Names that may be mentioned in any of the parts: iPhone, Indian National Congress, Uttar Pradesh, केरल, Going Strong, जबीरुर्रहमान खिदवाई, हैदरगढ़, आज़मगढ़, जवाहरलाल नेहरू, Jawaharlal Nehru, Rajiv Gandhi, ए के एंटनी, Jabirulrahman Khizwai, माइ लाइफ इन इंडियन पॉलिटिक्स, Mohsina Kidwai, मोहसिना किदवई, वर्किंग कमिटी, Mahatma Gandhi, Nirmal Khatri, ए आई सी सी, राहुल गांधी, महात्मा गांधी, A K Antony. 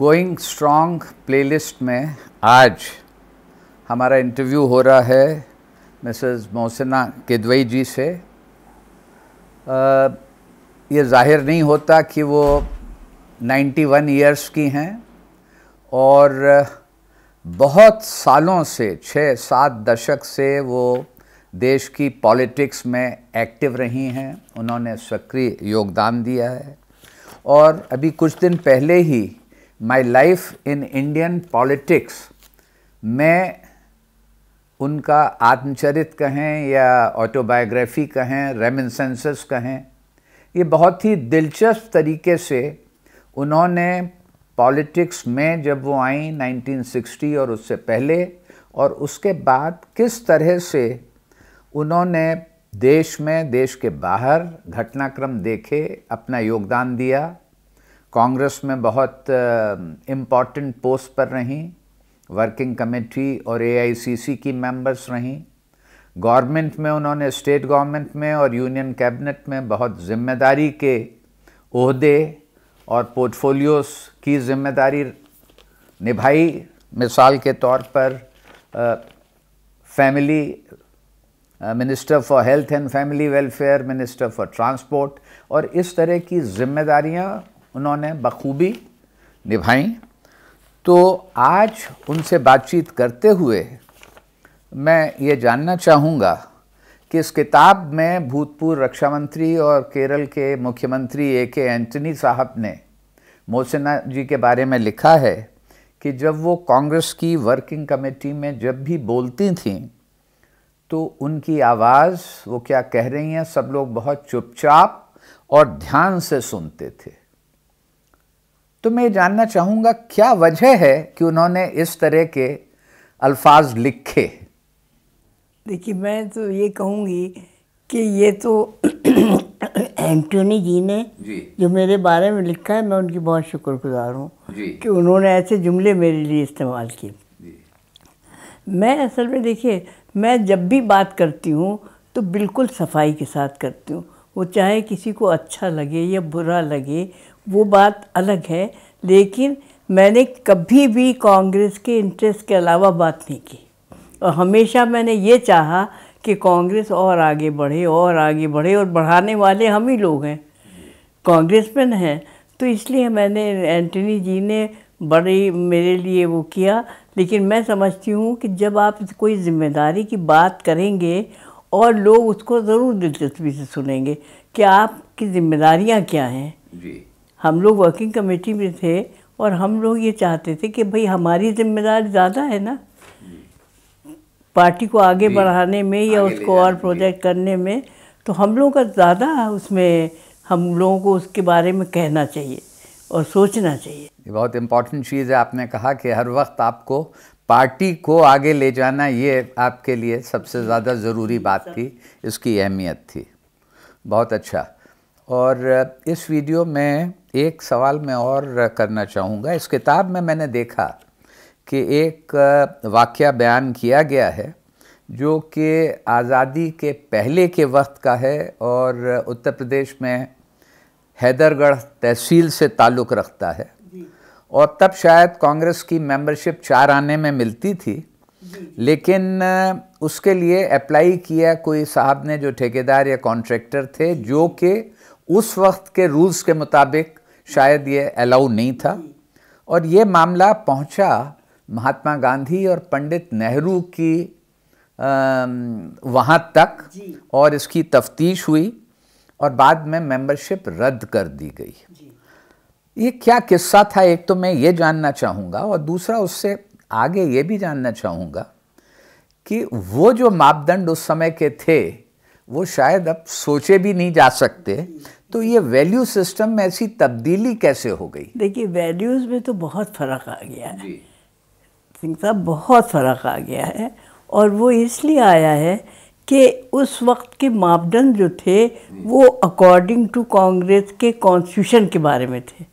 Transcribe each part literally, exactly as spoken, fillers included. Going strong playlist में आज हमारा इंटरव्यू हो रहा है मिसेस मोहसिना किदवई जी से। ये जाहिर नहीं होता कि वो इक्यानवे इयर्स की हैं और बहुत सालों से, छः सात दशक से वो देश की पॉलिटिक्स में एक्टिव रही हैं। उन्होंने सक्रिय योगदान दिया है और अभी कुछ दिन पहले ही my life in Indian politics में उनका आत्मचरित कहें या ऑटोबायोग्राफी कहें, रेमिनिसेंसेस कहें, ये बहुत ही दिलचस्प तरीके से उन्होंने पॉलिटिक्स में जब वो आई नाइनटीन सिक्सटी और उससे पहले और उसके बाद किस तरह से उन्होंने देश में, देश के बाहर घटनाक्रम देखे, अपना योगदान दिया। कांग्रेस में बहुत इम्पॉर्टेंट uh, पोस्ट पर रहीं, वर्किंग कमेटी और ए आई सी सी की मेंबर्स रहीं। गवर्नमेंट में उन्होंने स्टेट गवर्नमेंट में और यूनियन कैबिनेट में बहुत जिम्मेदारी के ओहदे और पोर्टफोलियोस की जिम्मेदारी निभाई। मिसाल के तौर पर family minister for health and family welfare, minister for transport, और इस तरह की जिम्मेदारियां उन्होंने बखूबी निभाई। तो आज उनसे बातचीत करते हुए मैं ये जानना चाहूँगा कि इस किताब में भूतपूर्व रक्षा मंत्री और केरल के मुख्यमंत्री ए के एंटनी साहब ने मोहसिना जी के बारे में लिखा है कि जब वो कांग्रेस की वर्किंग कमेटी में जब भी बोलती थीं तो उनकी आवाज़, वो क्या कह रही हैं, सब लोग बहुत चुपचाप और ध्यान से सुनते थे। तो मैं जानना चाहूँगा क्या वजह है कि उन्होंने इस तरह के अल्फाज लिखे। देखिए, मैं तो ये कहूँगी कि ये तो एंटोनी जी ने जी। जो मेरे बारे में लिखा है, मैं उनकी बहुत शुक्रगुजार हूँ कि उन्होंने ऐसे जुमले मेरे लिए इस्तेमाल किए। मैं असल में, देखिए, मैं जब भी बात करती हूँ तो बिल्कुल सफाई के साथ करती हूँ। वो चाहे किसी को अच्छा लगे या बुरा लगे, वो बात अलग है, लेकिन मैंने कभी भी कांग्रेस के इंटरेस्ट के अलावा बात नहीं की। और हमेशा मैंने ये चाहा कि कांग्रेस और आगे बढ़े और आगे बढ़े, और बढ़ाने वाले हम ही लोग हैं, कांग्रेसमैन हैं। तो इसलिए मैंने, एंटनी जी ने बड़े मेरे लिए वो किया। लेकिन मैं समझती हूँ कि जब आप कोई जिम्मेदारी की बात करेंगे और लोग उसको ज़रूर दिलचस्पी से सुनेंगे कि आपकी जिम्मेदारियाँ क्या हैं जी। हम लोग वर्किंग कमेटी में थे और हम लोग ये चाहते थे कि भाई हमारी जिम्मेदारी ज़्यादा है ना, पार्टी को आगे बढ़ाने में या उसको और प्रोजेक्ट करने में, तो हम लोगों का ज़्यादा उसमें, हम लोगों को उसके बारे में कहना चाहिए और सोचना चाहिए। ये बहुत इम्पॉर्टेंट चीज़ है आपने कहा कि हर वक्त आपको पार्टी को आगे ले जाना, ये आपके लिए सबसे ज़्यादा ज़रूरी बात थी, इसकी अहमियत थी। बहुत अच्छा। और इस वीडियो में एक सवाल मैं और करना चाहूँगा। इस किताब में मैंने देखा कि एक वाक़या बयान किया गया है जो कि आज़ादी के पहले के वक्त का है और उत्तर प्रदेश में हैदरगढ़ तहसील से ताल्लुक़ रखता है, और तब शायद कांग्रेस की मेंबरशिप चार आने में मिलती थी, लेकिन उसके लिए अप्लाई किया कोई साहब ने जो ठेकेदार या कॉन्ट्रैक्टर थे, जो कि उस वक्त के रूल्स के मुताबिक शायद ये अलाउ नहीं था। और ये मामला पहुंचा महात्मा गांधी और पंडित नेहरू की वहाँ तक, और इसकी तफ्तीश हुई और बाद में मेंबरशिप रद्द कर दी गई। ये क्या किस्सा था, एक तो मैं ये जानना चाहूँगा, और दूसरा उससे आगे ये भी जानना चाहूँगा कि वो जो मापदंड उस समय के थे वो शायद अब सोचे भी नहीं जा सकते, तो ये वैल्यू सिस्टम में ऐसी तब्दीली कैसे हो गई। देखिए, वैल्यूज़ में तो बहुत फ़र्क आ गया है सिंह साहब, बहुत फ़र्क आ गया है। और वो इसलिए आया है कि उस वक्त के मापदंड जो थे वो अकॉर्डिंग टू कांग्रेस के कॉन्स्टिट्यूशन के बारे में थे।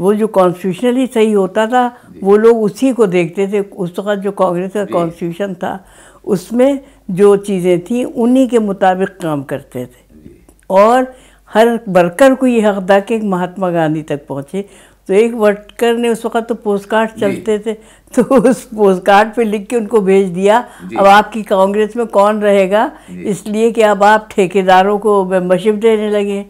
वो जो कॉन्स्टिट्यूशनली सही होता था वो लोग उसी को देखते थे। उस वक्त जो कांग्रेस का कॉन्स्टिट्यूशन था उसमें जो चीज़ें थीं उन्हीं के मुताबिक काम करते थे, और हर वर्कर को ये हक़ था कि महात्मा गांधी तक पहुँचे। तो एक वर्कर ने उस वक्त तो पोस्ट कार्ड चलते थे, तो उस पोस्ट कार्ड पर लिख के उनको भेज दिया, अब आपकी कांग्रेस में कौन रहेगा, इसलिए कि अब आप ठेकेदारों को मेंबरशिप देने लगे।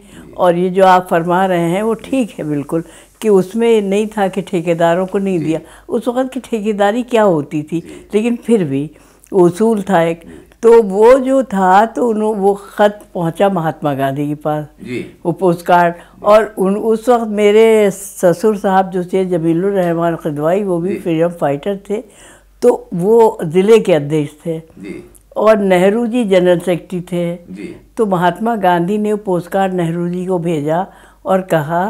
और ये जो आप फरमा रहे हैं वो ठीक है बिल्कुल, कि उसमें नहीं था कि ठेकेदारों को नहीं दिया, उस वक्त की ठेकेदारी क्या होती थी, लेकिन फिर भी उसूल था एक। तो वो जो था तो उन्होंने वो ख़त पहुंचा महात्मा गांधी के पास, वो पोस्ट कार्ड। और उन उस वक्त मेरे ससुर साहब जो थे जबीरुर्रहमान खिदवाई, वो भी फ्रीडम फाइटर थे, तो वो ज़िले के अध्यक्ष थे और नेहरू जी जनरल सेक्रेटरी थे। तो महात्मा गांधी ने वो पोस्ट कार्ड नेहरू जी को भेजा और कहा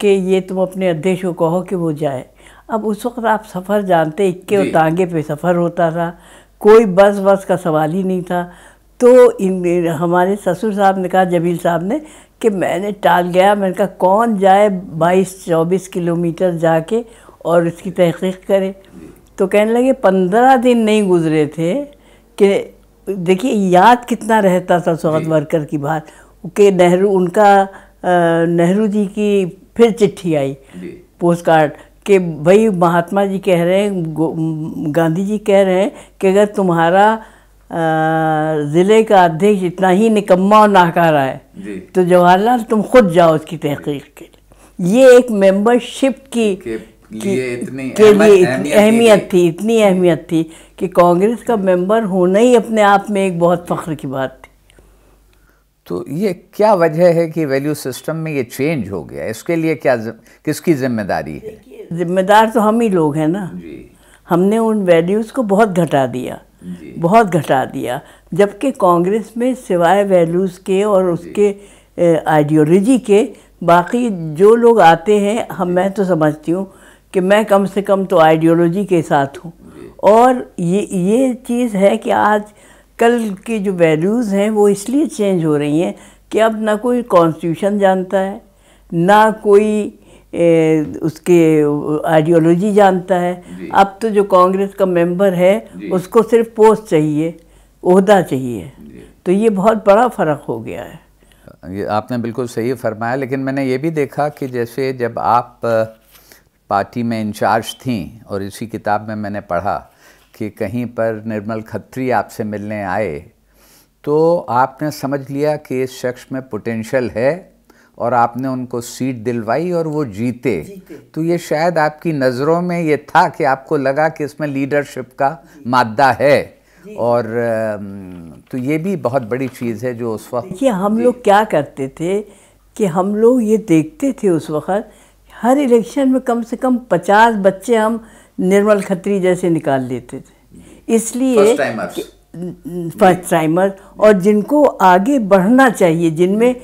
कि ये तुम अपने अध्यक्ष को कहो कि वो जाए। अब उस वक्त आप सफ़र जानते, इक्के उतांगे पे सफ़र होता था, कोई बस बस का सवाल ही नहीं था। तो इन हमारे ससुर साहब ने कहा, जबील साहब ने, कि मैंने टाल गया, मैंने कहा कौन जाए बाईस चौबीस किलोमीटर जाके और इसकी तहक़ीक़ करे। तो कहने लगे पंद्रह दिन नहीं गुजरे थे कि देखिए याद कितना रहता था उस वक्त वर्कर की बात, कि नेहरू उनका नेहरू जी की फिर चिट्ठी आई पोस्ट कार्ड कि भाई महात्मा जी कह रहे हैं, गांधी जी कह रहे हैं कि अगर तुम्हारा ज़िले का अध्यक्ष इतना ही निकम्मा और नाकारा है तो जवाहरलाल तुम खुद जाओ उसकी तहक़ीक़ के लिए। ये एक मेंबरशिप की के लिए इतनी अहमियत थी, इतनी अहमियत थी कि कांग्रेस का मेंबर होना ही अपने आप में एक बहुत फ़ख्र की बात थी। तो ये क्या वजह है कि वैल्यू सिस्टम में ये चेंज हो गया, इसके लिए क्या किसकी जिम्मेदारी है? जिम्मेदार तो हम ही लोग हैं ना, हमने उन वैल्यूज़ को बहुत घटा दिया, बहुत घटा दिया, जबकि कांग्रेस में सिवाय वैल्यूज़ के और उसके आइडियोलॉजी के बाकी जो लोग आते हैं, हम मैं तो समझती हूँ कि मैं कम से कम तो आइडियोलॉजी के साथ हूँ। और ये ये चीज़ है कि आज कल की जो वैल्यूज़ हैं वो इसलिए चेंज हो रही हैं कि अब ना कोई कॉन्स्टिट्यूशन जानता है, ना कोई ए, उसके आइडियोलॉजी जानता है। अब तो जो कांग्रेस का मेंबर है उसको सिर्फ पोस्ट चाहिए, ओहदा चाहिए। तो ये बहुत बड़ा फ़र्क हो गया है। ये आपने बिल्कुल सही फरमाया, लेकिन मैंने ये भी देखा कि जैसे जब आप पार्टी में इंचार्ज थीं, और इसी किताब में मैंने पढ़ा कि कहीं पर निर्मल खत्री आपसे मिलने आए तो आपने समझ लिया कि इस शख्स में पोटेंशियल है और आपने उनको सीट दिलवाई और वो जीते, जीते। तो ये शायद आपकी नज़रों में ये था कि आपको लगा कि इसमें लीडरशिप का मादा है, और तो ये भी बहुत बड़ी चीज़ है जो उस वक्त। ये हम लोग क्या करते थे कि हम लोग ये देखते थे उस वक्त हर इलेक्शन में कम से कम पचास बच्चे हम निर्मल खत्री जैसे निकाल लेते थे, इसलिए फर्स्ट टाइमर, और जिनको आगे बढ़ना चाहिए, जिनमें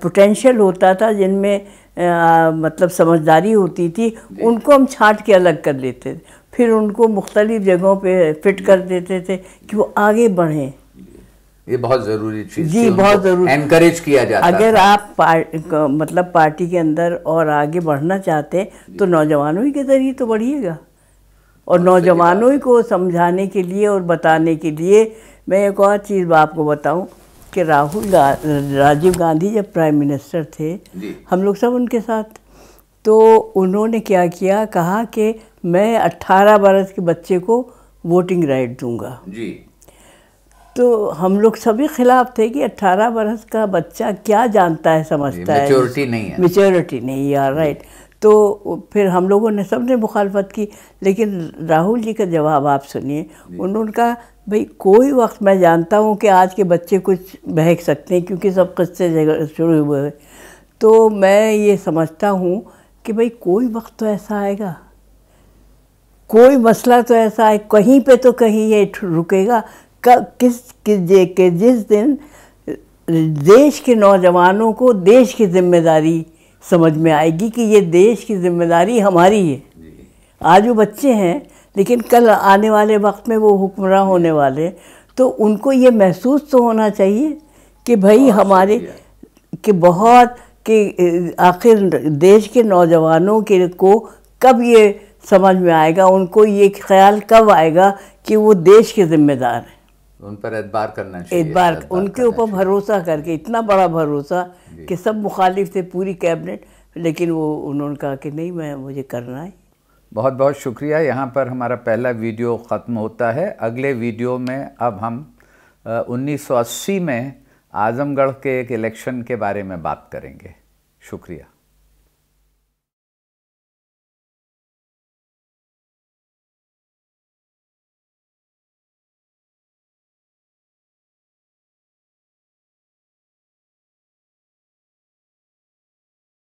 पोटेंशियल होता था, जिनमें मतलब समझदारी होती थी, उनको हम छांट के अलग कर लेते थे, फिर उनको मुख्तलिफ जगहों पे फिट कर देते थे कि वो आगे बढ़ें। ये बहुत ज़रूरी चीज़ जी, बहुत ज़रूरी, एनकरेज किया जाता है। अगर आप पार, मतलब पार्टी के अंदर और आगे बढ़ना चाहते हैं तो नौजवानों के ज़रिए तो बढ़िएगा, और नौजवानों को समझाने के लिए और बताने के लिए मैं एक और चीज़ आपको बताऊं कि राहुल गा, राजीव गांधी जब प्राइम मिनिस्टर थे, हम लोग सब उनके साथ, तो उन्होंने क्या किया, कहा कि मैं अट्ठारह बरस के बच्चे को वोटिंग राइट दूंगा जी। तो हम लोग सभी खिलाफ थे कि अट्ठारह बरस का बच्चा क्या जानता है, समझता है, मैच्योरिटी नहीं है, मैच्योरिटी नहीं है, राइट। तो फिर हम लोगों ने सब ने मुखालफत की, लेकिन राहुल जी का जवाब आप सुनिए। उन्होंने कहा भाई कोई वक्त मैं जानता हूँ कि आज के बच्चे कुछ बहक सकते हैं क्योंकि सब किस्से शुरू हुए, तो मैं ये समझता हूँ कि भाई कोई वक्त तो ऐसा आएगा, कोई मसला तो ऐसा आए, कहीं पे तो कहीं ये रुकेगा। कब किस कि जिस दिन देश के नौजवानों को देश की जिम्मेदारी समझ में आएगी कि ये देश की जिम्मेदारी हमारी है। आज वो बच्चे हैं लेकिन कल आने वाले वक्त में वो हुक्मरान होने वाले, तो उनको ये महसूस तो होना चाहिए कि भाई हमारे कि बहुत कि आखिर देश के नौजवानों के को कब ये समझ में आएगा, उनको ये ख्याल कब आएगा कि वो देश के जिम्मेदार हैं, उन पर एतबार करना चाहिए, एतबार उनके ऊपर भरोसा करके, इतना बड़ा भरोसा कि सब मुखालिफ थे, पूरी कैबिनेट, लेकिन वो उन्होंने कहा कि नहीं, मैं मुझे करना है। बहुत बहुत शुक्रिया। यहाँ पर हमारा पहला वीडियो ख़त्म होता है। अगले वीडियो में अब हम उन्नीस सौ अस्सी में आज़मगढ़ के एक इलेक्शन के बारे में बात करेंगे। शुक्रिया।